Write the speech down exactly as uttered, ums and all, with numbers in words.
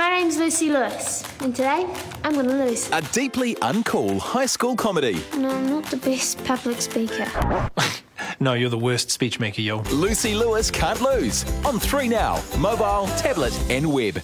My name's Lucy Lewis, and today I'm going to lose. A deeply uncool high school comedy. No, I'm not the best public speaker. No, you're the worst speech maker, yo. Lucy Lewis Can't Lose. On three now, mobile, tablet and web.